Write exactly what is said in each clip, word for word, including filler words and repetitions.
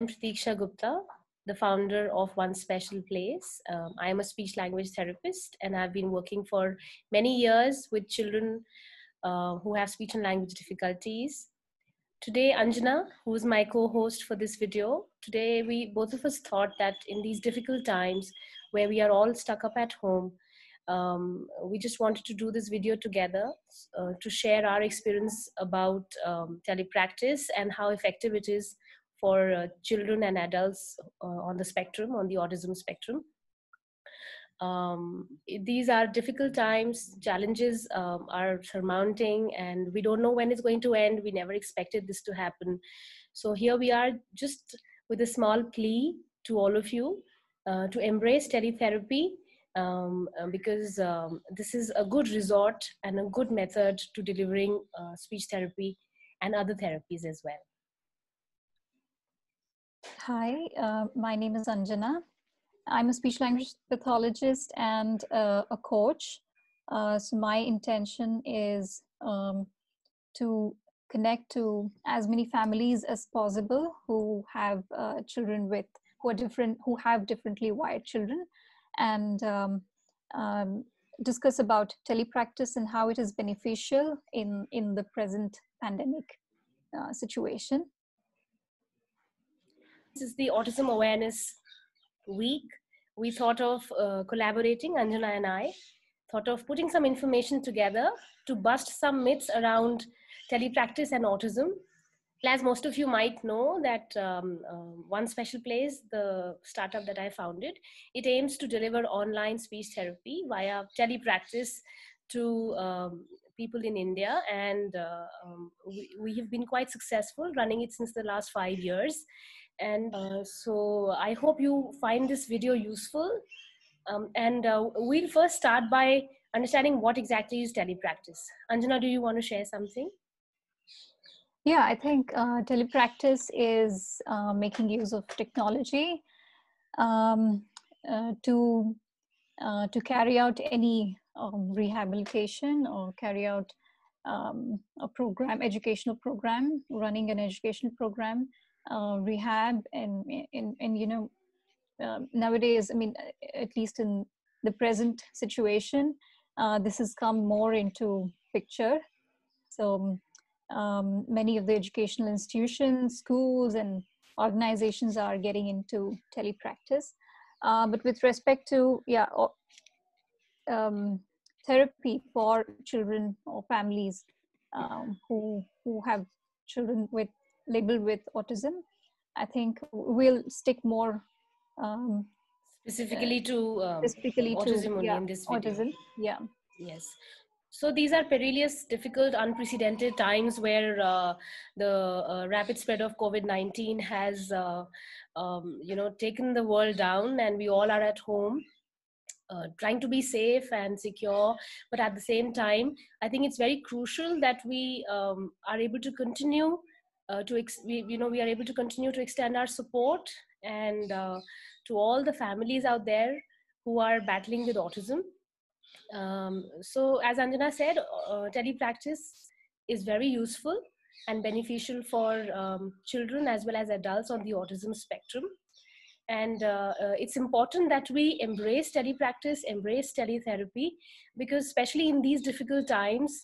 I'm Pratiksha Gupta, the founder of One Special Place. Um, I am a speech language therapist, and I've been working for many years with children uh, who have speech and language difficulties. Today, Anjana, who is my co-host for this video, today we both of us thought that in these difficult times where we are all stuck up at home, um, we just wanted to do this video together uh, to share our experience about um, telepractice and how effective it is for uh, children and adults uh, on the spectrum, on the autism spectrum. Um, these are difficult times, challenges um, are surmounting, and we don't know when it's going to end. We never expected this to happen. So here we are, just with a small plea to all of you uh, to embrace teletherapy um, because um, this is a good resort and a good method to delivering uh, speech therapy and other therapies as well. Hi, uh, my name is Anjana. I'm a speech language pathologist and uh, a coach. Uh, so my intention is um, to connect to as many families as possible who have uh, children with, who are different, who have differently wired children, and um, um, discuss about telepractice and how it is beneficial in, in the present pandemic uh, situation. This is the Autism Awareness Week. We thought of uh, collaborating, Anjana and I, thought of putting some information together to bust some myths around telepractice and autism. As most of you might know that um, um, One Special Place, the startup that I founded, it aims to deliver online speech therapy via telepractice to um, people in India, and uh, um, we, we have been quite successful running it since the last five years. And uh, so I hope you find this video useful. Um, and uh, we'll first start by understanding what exactly is telepractice. Anjana, do you want to share something? Yeah, I think uh, telepractice is uh, making use of technology um, uh, to, uh, to carry out any um, rehabilitation or carry out um, a program, educational program, running an educational program. Uh, rehab and, and, and, you know, um, nowadays, I mean, at least in the present situation, uh, this has come more into picture. So um, many of the educational institutions, schools and organizations are getting into telepractice. Uh, but with respect to, yeah, um, therapy for children or families um, who, who have children with labeled with autism, I think we'll stick more um, specifically uh, to um, specifically autism to, yeah, in this video. Autism. Yeah. Yes. So these are perilous, difficult, unprecedented times where uh, the uh, rapid spread of COVID nineteen has, uh, um, you know, taken the world down, and we all are at home. Uh, trying to be safe and secure, but at the same time, I think it's very crucial that we um, are able to continue Uh, to ex we, you know, we are able to continue to extend our support and uh, to all the families out there who are battling with autism. Um, so as Anjana said, uh, telepractice is very useful and beneficial for um, children as well as adults on the autism spectrum. And uh, uh, it's important that we embrace telepractice, embrace teletherapy, because especially in these difficult times,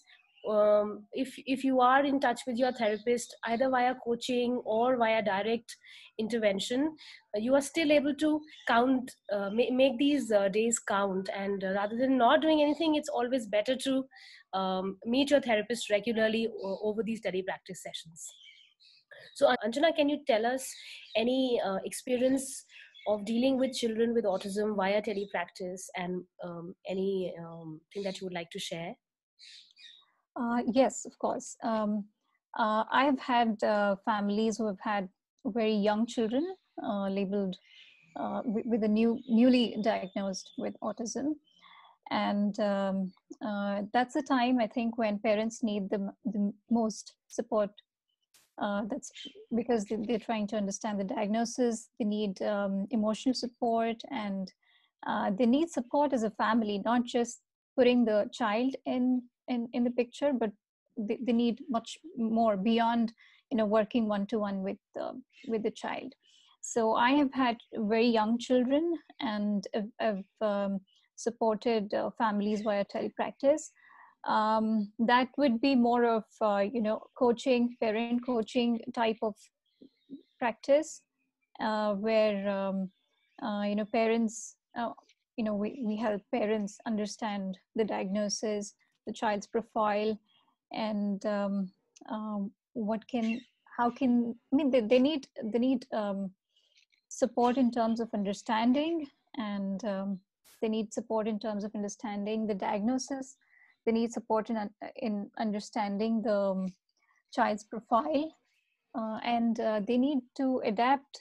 Um, if, if you are in touch with your therapist, either via coaching or via direct intervention, you are still able to count, uh, ma make these uh, days count. And uh, rather than not doing anything, it's always better to um, meet your therapist regularly over these telepractice sessions. So Anjana, can you tell us any uh, experience of dealing with children with autism via telepractice, and um, any um, thing that you would like to share? Uh, yes, of course. Um, uh, I've had uh, families who have had very young children uh, labeled uh, with a new, newly diagnosed with autism. And um, uh, that's the time, I think, when parents need the, the most support. Uh, that's because they, they're trying to understand the diagnosis. They need um, emotional support, and uh, they need support as a family, not just putting the child in In, in the picture, but they, they need much more beyond, you know, working one-to-one with, uh, with the child. So I have had very young children, and I've, I've um, supported uh, families via telepractice. Um, that would be more of, uh, you know, coaching, parent coaching type of practice, uh, where, um, uh, you know, parents, uh, you know, we, we help parents understand the diagnosis, the child's profile, and um, um, what can, how can, I mean, they, they need, they need um, support in terms of understanding, and um, they need support in terms of understanding the diagnosis. They need support in, in understanding the um, child's profile, uh, and uh, they need to adapt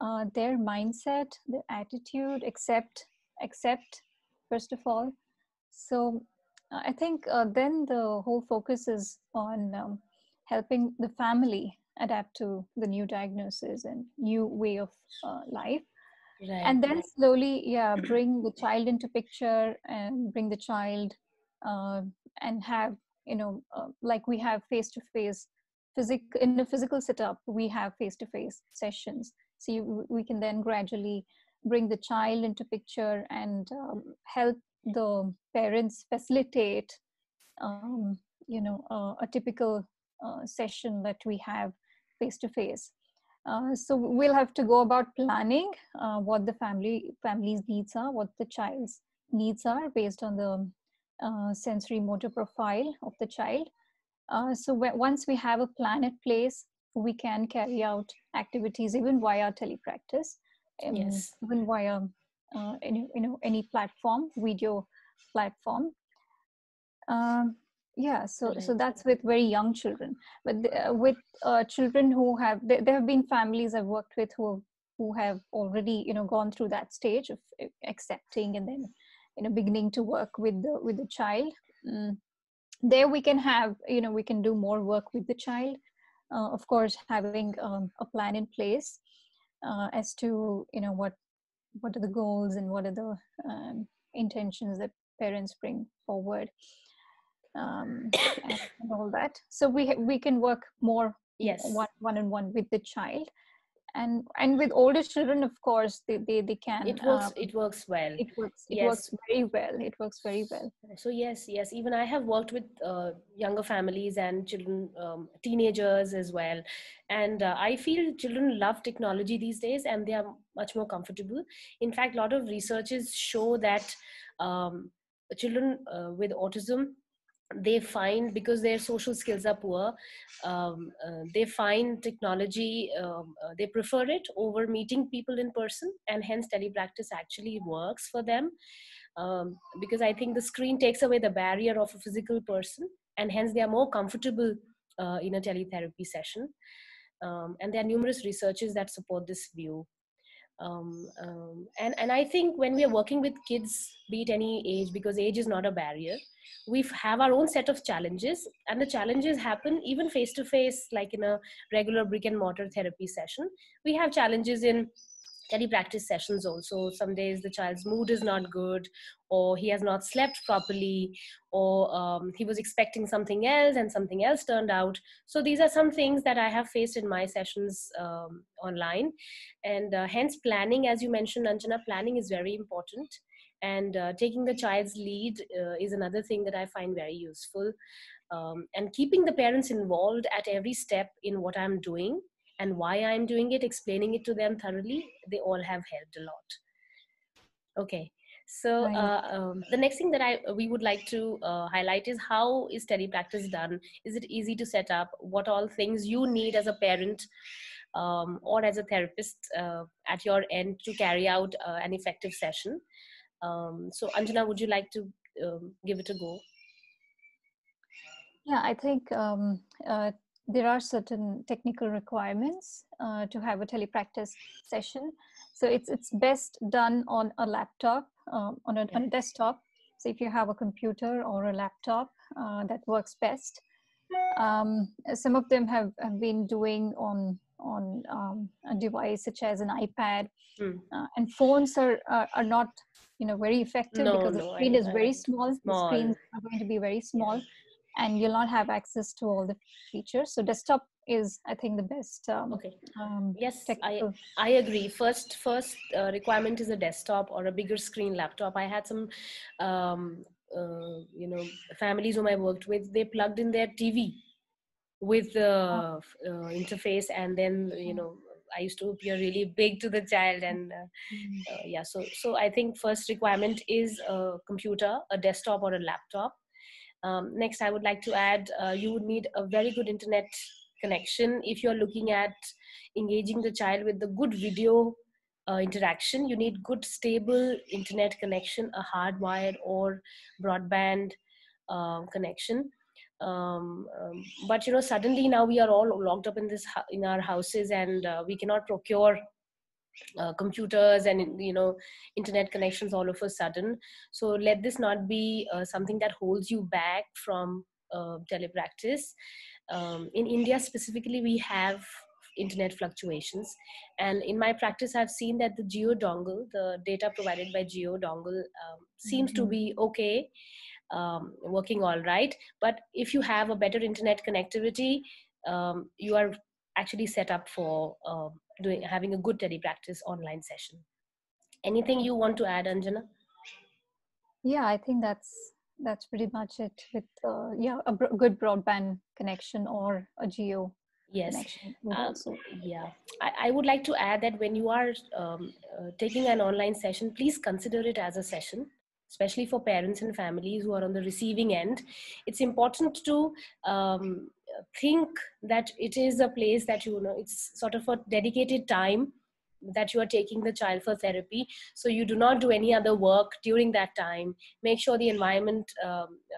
uh, their mindset, their attitude, accept, accept, first of all. So uh, I think uh, then the whole focus is on um, helping the family adapt to the new diagnosis and new way of uh, life. Right. And then slowly, yeah, bring the child into picture and bring the child Uh, and have, you know, uh, like we have face-to-face, physic in a physical setup, we have face-to-face sessions. So you, we can then gradually bring the child into picture and um, help the parents facilitate, um, you know, uh, a typical uh, session that we have face-to-face. Uh, so we'll have to go about planning uh, what the family family's needs are, what the child's needs are based on the Uh, sensory motor profile of the child. Uh, so once we have a plan in place, we can carry out activities even via telepractice, um, yes. even via uh, any, you know, any platform, video platform. Um, yeah, so right. so that's with very young children. But the, uh, with uh, children who have, there, there have been families I've worked with who who have already, you know, gone through that stage of accepting and then, you know, beginning to work with the, with the child. Mm. There we can have, you know, we can do more work with the child. Uh, of course, having um, a plan in place uh, as to, you know, what, what are the goals and what are the um, intentions that parents bring forward, um, and, and all that. So we, we can work more yes. one, one-on-one with the child. And and with older children, of course, they they, they can. It works. Um, it works well. It works. It yes. works very well. It works very well. So yes, yes. Even I have worked with uh, younger families and children, um, teenagers as well, and uh, I feel children love technology these days, and they are much more comfortable. In fact, a lot of researches show that um, children uh, with autism, they find, because their social skills are poor, um, uh, they find technology, um, uh, they prefer it over meeting people in person, and hence telepractice actually works for them, um, because I think the screen takes away the barrier of a physical person, and hence they are more comfortable uh, in a teletherapy session. Um, and there are numerous researches that support this view. Um, um, and, and I think when we are working with kids, be it any age, because age is not a barrier, we have our own set of challenges, and the challenges happen even face-to-face, like in a regular brick and mortar therapy session. We have challenges in telepractice sessions also. Some days the child's mood is not good, or he has not slept properly, or um, he was expecting something else and something else turned out. So these are some things that I have faced in my sessions um, online. And uh, hence planning, as you mentioned, Anjana, planning is very important. And uh, taking the child's lead uh, is another thing that I find very useful. Um, and keeping the parents involved at every step in what I'm doing and why I'm doing it, explaining it to them thoroughly, they all have helped a lot. Okay, so uh, um, the next thing that I we would like to uh, highlight is, how is telepractice done? Is it easy to set up? What all things you need as a parent um, or as a therapist uh, at your end to carry out uh, an effective session? Um, so Anjana, would you like to um, give it a go? Yeah, I think um, uh, there are certain technical requirements uh, to have a telepractice session. So it's it's best done on a laptop, um, on, a, on a desktop. So if you have a computer or a laptop, uh, that works best. Um, some of them have, have been doing on on um, a device such as an iPad, hmm. uh, and phones are, are are not, you know, very effective, no, because no, the screen I, is I, very small. small. The screens are going to be very small, yeah. and you'll not have access to all the features. So desktop is, I think, the best. Um, okay. Um, yes, I, I agree. First, first uh, requirement is a desktop or a bigger screen laptop. I had some, um, uh, you know, families whom I worked with, they plugged in their T V with the uh, uh, interface, and then, you know, I used to appear really big to the child, and uh, uh, yeah, so so I think first requirement is a computer, a desktop or a laptop. Um, next, I would like to add, uh, you would need a very good internet connection. If you're looking at engaging the child with the good video uh, interaction, you need good, stable internet connection, a hardwired or broadband uh, connection. Um, um, but you know, suddenly now we are all locked up in this in our houses, and uh, we cannot procure uh, computers and, you know, internet connections all of a sudden. So let this not be uh, something that holds you back from uh, telepractice. Um, in India specifically, we have internet fluctuations, and in my practice, I've seen that the Jio Dongle, the data provided by Jio Dongle, um, seems mm-hmm. to be okay. Um, working all right, but if you have a better internet connectivity, um, you are actually set up for uh, doing having a good telepractice online session. Anything you want to add, Anjana? Yeah, I think that's that's pretty much it. With uh, yeah, a bro good broadband connection or a Jio. Yes. Connection. Um, yeah, I, I would like to add that when you are um, uh, taking an online session, please consider it as a session. Especially for parents and families who are on the receiving end, it's important to um, think that it is a place that, you know, it's sort of a dedicated time that you are taking the child for therapy. So you do not do any other work during that time. Make sure the environment, um,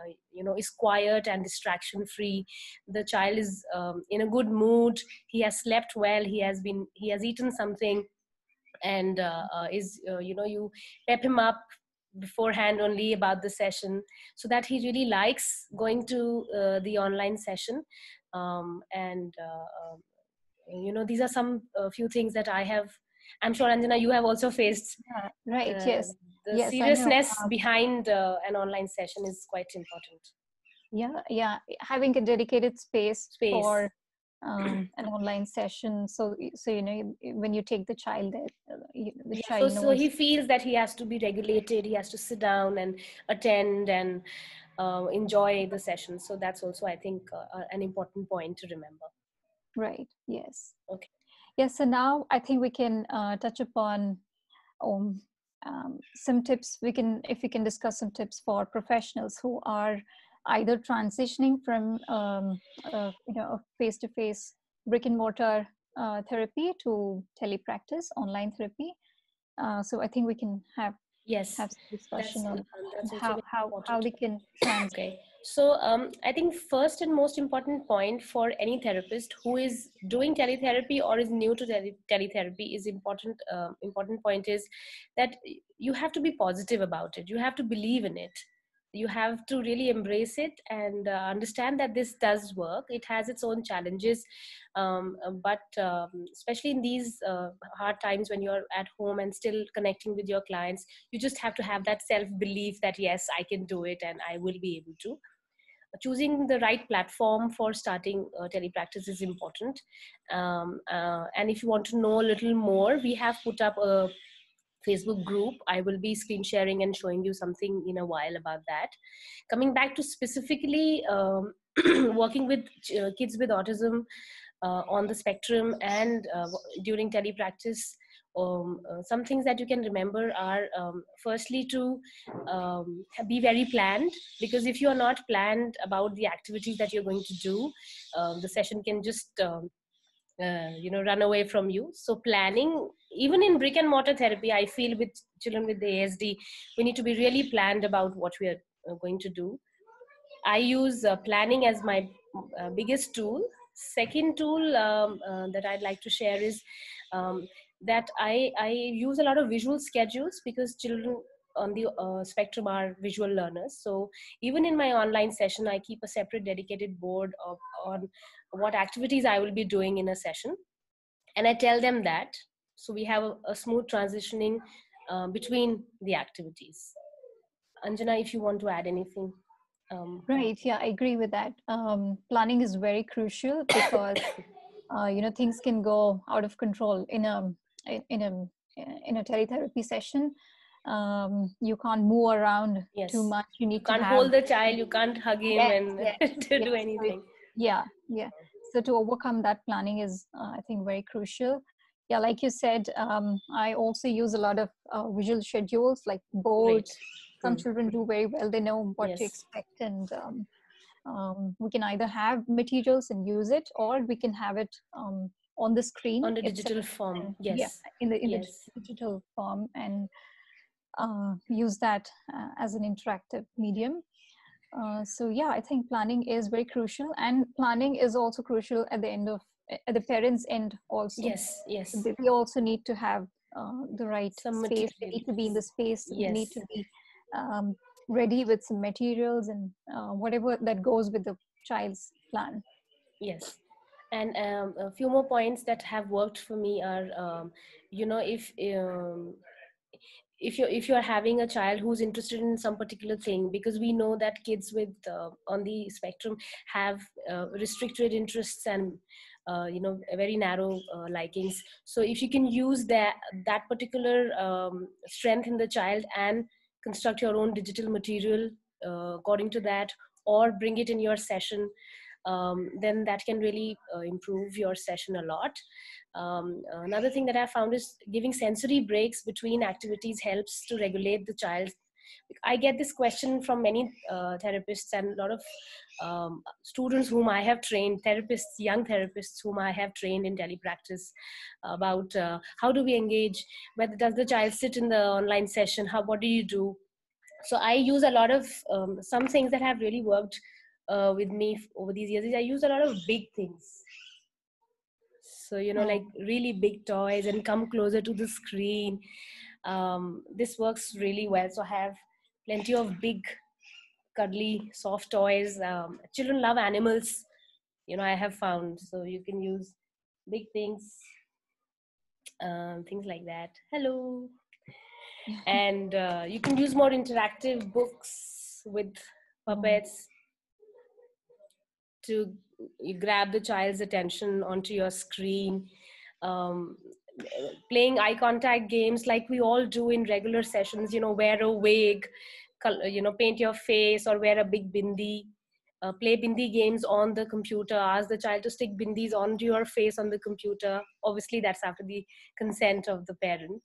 uh, you know, is quiet and distraction free. The child is um, in a good mood. He has slept well. He has been, he has eaten something, and uh, uh, is, uh, you know, you pep him up beforehand only about the session, so that he really likes going to uh, the online session. Um, and uh, you know, these are some uh, few things that I have. I'm sure, Anjana, you have also faced. Yeah, right. Uh, yes. The yes, seriousness um, behind uh, an online session is quite important. Yeah. Yeah. Having a dedicated space, space. for um, an online session. So, so, you know, when you take the child there, the yeah, child so, knows. So he feels that he has to be regulated. He has to sit down and attend and uh, enjoy the session. So that's also, I think, uh, an important point to remember. Right. Yes. Okay. Yes. So now I think we can uh, touch upon um, um, some tips. We can, if we can discuss some tips for professionals who are either transitioning from um, uh, you know, face-to-face brick and mortar uh, therapy to telepractice, online therapy. Uh, so I think we can have yes have some discussion on how how how we can transition. Okay. So um, I think first and most important point for any therapist who is doing teletherapy or is new to tele teletherapy is important. Uh, important point is that you have to be positive about it. You have to believe in it. You have to really embrace it and uh, understand that this does work. It has its own challenges, um, but um, especially in these uh, hard times when you're at home and still connecting with your clients, you just have to have that self-belief that yes, I can do it and I will be able to. Choosing the right platform for starting uh, telepractice is important. Um, uh, and if you want to know a little more, we have put up a Facebook group. I will be screen sharing and showing you something in a while about that. Coming back to specifically um, working with uh, kids with autism uh, on the spectrum and uh, during telepractice, um, uh, some things that you can remember are um, firstly to um, be very planned, because if you are not planned about the activities that you're going to do, um, the session can just um, Uh, you know, run away from you. So planning, even in brick and mortar therapy, I feel with children with the A S D, we need to be really planned about what we are going to do. I use uh, planning as my uh, biggest tool. Second tool um, uh, that I'd like to share is um, that I, I use a lot of visual schedules, because children on the uh, spectrum are visual learners. So even in my online session, I keep a separate dedicated board of, on what activities I will be doing in a session. And I tell them that, so we have a, a smooth transitioning uh, between the activities. Anjana, if you want to add anything. Um, right, yeah, I agree with that. Um, planning is very crucial, because uh, you know, things can go out of control in a in a in a teletherapy session. Um, you can't move around yes. too much. You need you can't to have, hold the child. You can't hug him yes, and yes, to yes, do anything. Yeah, yeah. So to overcome that, planning is, uh, I think, very crucial. Yeah, like you said, um, I also use a lot of uh, visual schedules like bold. Right. Some mm. children do very well. They know what yes. to expect, and um, um, we can either have materials and use it, or we can have it um, on the screen. On the digital itself. form, yes. Yeah, in the, in yes. the digital form, and uh, use that uh, as an interactive medium. Uh, so yeah, I think planning is very crucial, and planning is also crucial at the end of at the parents' end also. Yes, yes. We also need to have uh, the right some space. We need to be in the space. Yes. We need to be um, ready with some materials and uh, whatever that goes with the child's plan. Yes. And um, a few more points that have worked for me are, um, you know, if um, if you're if you're having a child who's interested in some particular thing, because we know that kids with uh, on the spectrum have uh, restricted interests and uh, you know, very narrow uh, likings. So if you can use that that particular um, strength in the child and construct your own digital material uh, according to that, or bring it in your session, um, then that can really uh, improve your session a lot. Um, another thing that I found is giving sensory breaks between activities helps to regulate the child. I get this question from many uh, therapists and a lot of um, students whom I have trained, therapists, young therapists whom I have trained in telepractice, about uh, how do we engage, whether does the child sit in the online session, how, what do you do? So I use a lot of um, some things that have really worked uh, with me over these years. I use a lot of big things. So, you know, like really big toys and come closer to the screen. Um, this works really well. So I have plenty of big, cuddly, soft toys. Um, children love animals, you know, I have found. So you can use big things, um, things like that. Hello. And uh, you can use more interactive books with puppets to you grab the child's attention onto your screen. Um, playing eye contact games like we all do in regular sessions, you know, wear a wig, color, you know, paint your face or wear a big bindi, uh, play bindi games on the computer, ask the child to stick bindis onto your face on the computer. Obviously that's after the consent of the parent.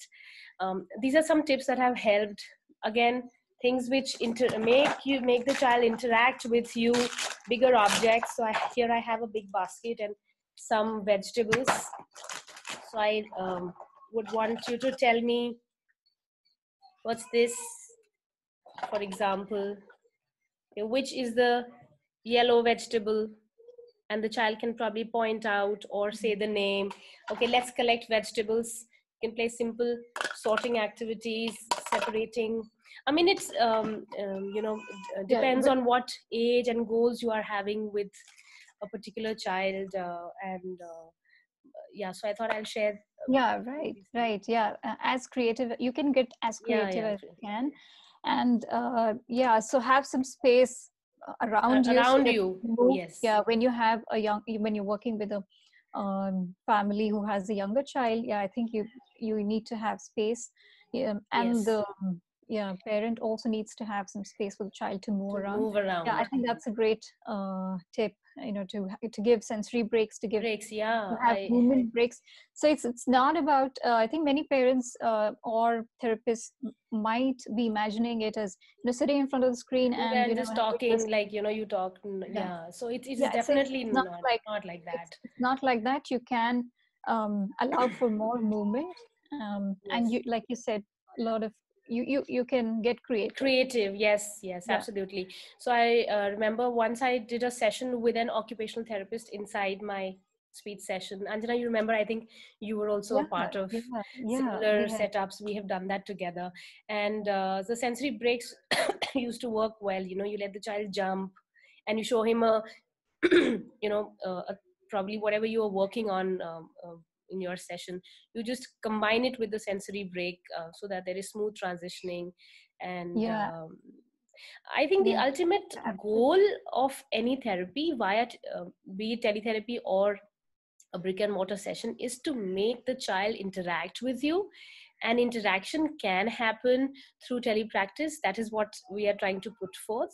Um, these are some tips that have helped. Again, things which inter make you make the child interact with you, bigger objects. So I, here I have a big basket and some vegetables. So I um, would want you to tell me, what's this, for example, which is the yellow vegetable, and the child can probably point out or say the name. Okay, let's collect vegetables. You can play simple sorting activities, separating. I mean, it's, um, um, you know, depends on what age and goals you are having with a particular child. Uh, and uh, yeah, so I thought I'll share. Yeah, right, right. Yeah, uh, as creative, you can get as creative yeah, yeah, as you can. And uh, yeah, so have some space around uh, you. Around so you, move. yes. Yeah, when you have a young, when you're working with a um, family who has a younger child, yeah, I think you, you need to have space. Yeah, and yes. the... Yeah, parent also needs to have some space for the child to move to around. Move around. Yeah, I think that's a great uh, tip. You know, to to give sensory breaks, to give breaks, yeah, to have I, movement breaks. So it's it's not about. Uh, I think many parents uh, or therapists might be imagining it as, you know, sitting in front of the screen and, and you know, just talking just, like you know you talk. Yeah, yeah. So it is yeah, definitely so not, not like not like that. It's not like that. You can um, allow for more movement, um, yes. and you like you said a lot of. You, you you can get creative. Creative, yes, yes, yeah. absolutely. So I uh, remember once I did a session with an occupational therapist inside my speech session. Anjana, you remember, I think you were also yeah, a part of yeah, yeah, similar yeah. setups. We have done that together. And uh, the sensory breaks used to work well. You know, you let the child jump and you show him a, you know, uh, a, probably whatever you are working on, um, uh, in your session, you just combine it with the sensory break uh, so that there is smooth transitioning. And yeah. um, I think the yeah. ultimate Absolutely. goal of any therapy, via t uh, be it teletherapy or a brick and mortar session is to make the child interact with you. And interaction can happen through telepractice. That is what we are trying to put forth.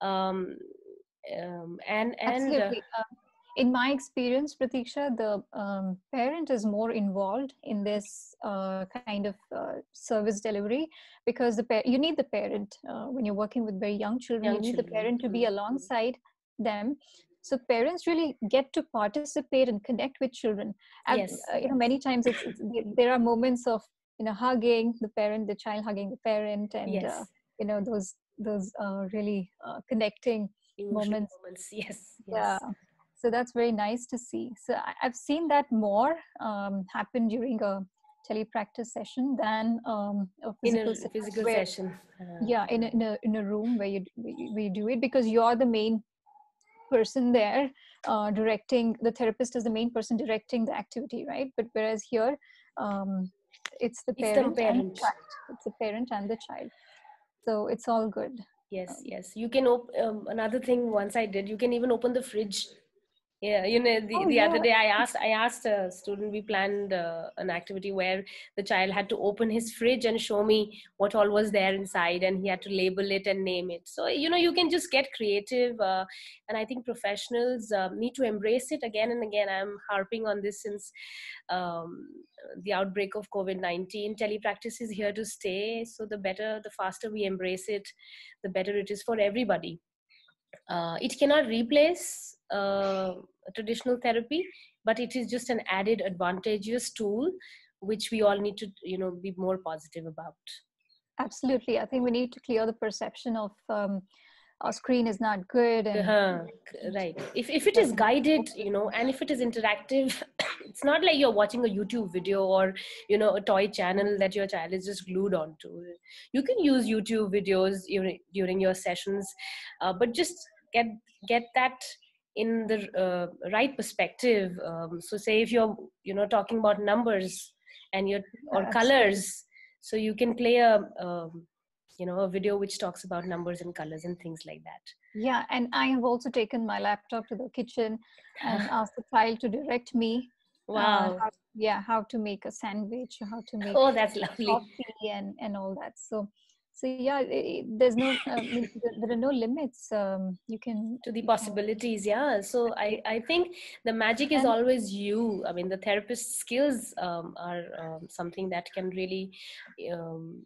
Um, um, and, and Absolutely. Uh, in my experience, Pratiksha, the um, parent is more involved in this uh, kind of uh, service delivery, because the pa you need the parent uh, when you're working with very young children. Young you need children. The parent to be alongside them. So parents really get to participate and connect with children. And, yes. Uh, you know, many times it's, it's, there are moments of, you know, hugging the parent, the child hugging the parent, and yes. uh, you know, those those uh, really uh, connecting moments. moments. Yes. Yeah. Yes. So that's very nice to see. So I, I've seen that more um, happen during a telepractice session than um, a physical, in a, session physical where, session. Uh, yeah, in a, in a in a room where you where you do it, because you're the main person there uh, directing, the therapist is the main person directing the activity, right? But whereas here um, it's the parent, it's the parent. And the child. It's the parent and the child. So it's all good. Yes, um, yes. You can open, um, another thing once I did, you can even open the fridge. Yeah, you know, the, oh, the yeah. other day I asked, I asked a student, we planned uh, an activity where the child had to open his fridge and show me what all was there inside, and he had to label it and name it. So, you know, you can just get creative. Uh, and I think professionals uh, need to embrace it again and again. I'm harping on this since um, the outbreak of COVID nineteen. Telepractice is here to stay. So the better, the faster we embrace it, the better it is for everybody. Uh, it cannot replace uh traditional therapy, but it is just an added advantageous tool which we all need to, you know, be more positive about. Absolutely. I think we need to clear the perception of um our screen is not good, and uh-huh. Right, if, if it is guided, you know, and if it is interactive, it's not like you're watching a YouTube video or, you know, a toy channel that your child is just glued onto. You can use YouTube videos during your sessions, uh, but just get get that in the uh, right perspective. Um, so say if you're, you know, talking about numbers and your or yeah, colors, so you can play a, um, you know, a video which talks about numbers and colors and things like that. Yeah, and I have also taken my laptop to the kitchen and asked the child to direct me. Wow. Uh, how, yeah, how to make a sandwich, how to make oh, that's lovely. Coffee and, and all that. So. So yeah, there's no, uh, there are no limits. Um, you can to the possibilities. Yeah. So I, I think the magic is always you. I mean, the therapist skills um, are um, something that can really, um,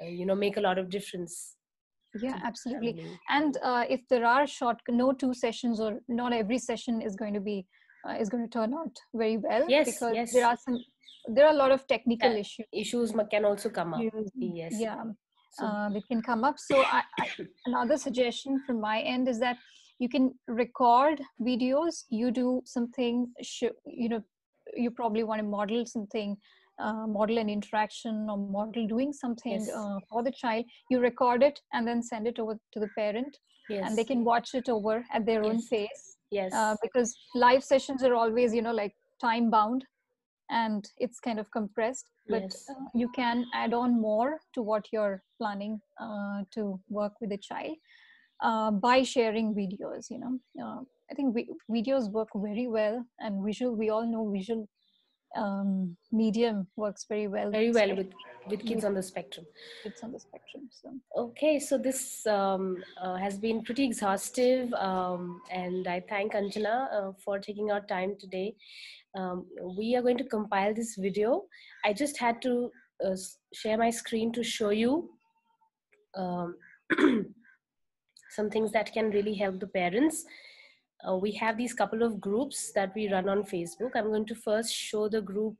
you know, make a lot of difference. Yeah, absolutely. And uh, if there are short, no two sessions or not every session is going to be, uh, is going to turn out very well. Yes, because yes. there are some, there are a lot of technical uh, issues. Issues can also come up. Yes. Yeah. So. Uh, they can come up. So I, I, another suggestion from my end is that you can record videos. You do something, sh you know, you probably want to model something, uh, model an interaction or model doing something yes. uh, for the child. You record it and then send it over to the parent yes. and they can watch it over at their yes. own pace. Yes. Uh, because live sessions are always, you know, like time bound. And it's kind of compressed, but yes. uh, you can add on more to what you're planning uh, to work with the child uh, by sharing videos, you know. Uh, I think we, videos work very well, and visual, we all know visual um, medium works very well. Very well with, with kids on the spectrum. Kids on the spectrum, so. Okay, so this um, uh, has been pretty exhaustive, um, and I thank Anjana uh, for taking our time today. Um, we are going to compile this video. I just had to uh, share my screen to show you um, some things that can really help the parents. Uh, we have these couple of groups that we run on Facebook. I'm going to first show the group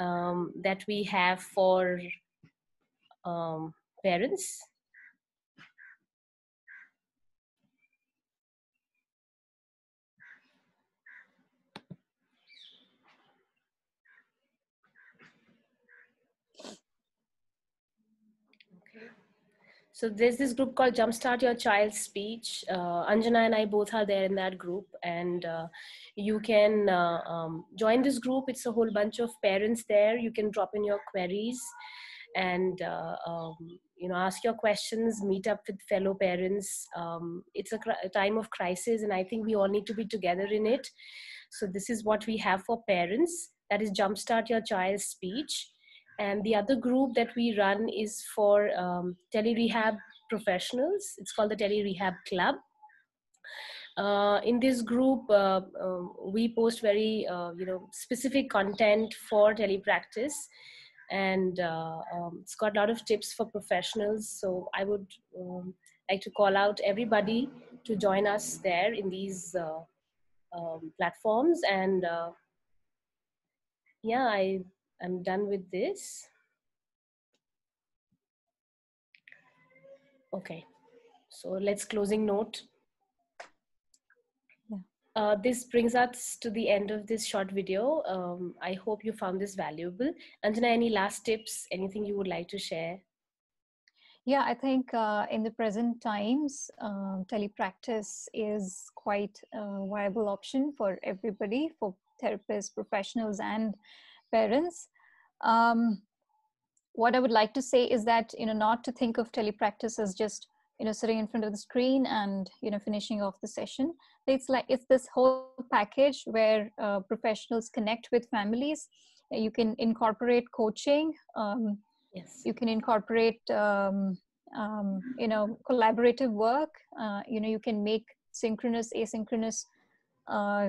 um, that we have for um, parents. So there's this group called Jumpstart Your Child's Speech. Uh, Anjana and I both are there in that group, and uh, you can uh, um, join this group. It's a whole bunch of parents there. You can drop in your queries and uh, um, you know, ask your questions, meet up with fellow parents. Um, it's a, cr a time of crisis, and I think we all need to be together in it. So this is what we have for parents. That is Jumpstart Your Child's Speech. And the other group that we run is for um, tele-rehab professionals. It's called the Tele-Rehab Club. Uh, in this group, uh, uh, we post very uh, you know, specific content for telepractice. And uh, um, it's got a lot of tips for professionals. So I would um, like to call out everybody to join us there in these uh, um, platforms. And uh, yeah, I, I'm done with this. Okay, so let's closing note. Uh, this brings us to the end of this short video. Um, I hope you found this valuable. Anjana, any last tips, anything you would like to share? Yeah, I think uh, in the present times, uh, telepractice is quite a viable option for everybody, for therapists, professionals, and parents. Um, what I would like to say is that, you know, not to think of telepractice as just you know, sitting in front of the screen and, you know, finishing off the session. It's like, it's this whole package where uh, professionals connect with families. You can incorporate coaching. Um, yes. You can incorporate, um, um, you know, collaborative work. Uh, you know, you can make synchronous, asynchronous uh,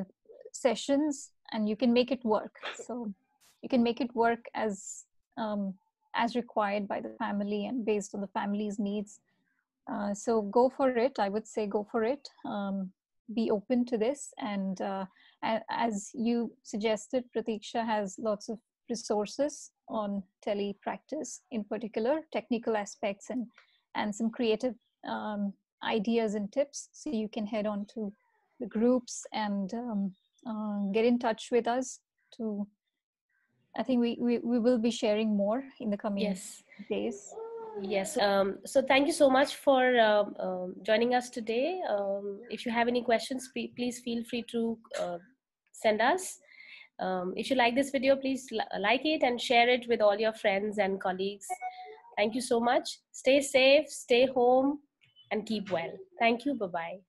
sessions, and you can make it work. So you can make it work as, um, as required by the family and based on the family's needs. Uh, so go for it. I would say go for it. Um, be open to this. And uh, as you suggested, Pratiksha has lots of resources on telepractice, in particular, technical aspects and, and some creative um, ideas and tips. So you can head on to the groups and um, uh, get in touch with us to, I think we, we, we will be sharing more in the coming yes. days. Yes. Um, so thank you so much for uh, um, joining us today. Um, if you have any questions, please feel free to uh, send us. Um, if you like this video, please like it and share it with all your friends and colleagues. Thank you so much. Stay safe, stay home, and keep well. Thank you. Bye-bye.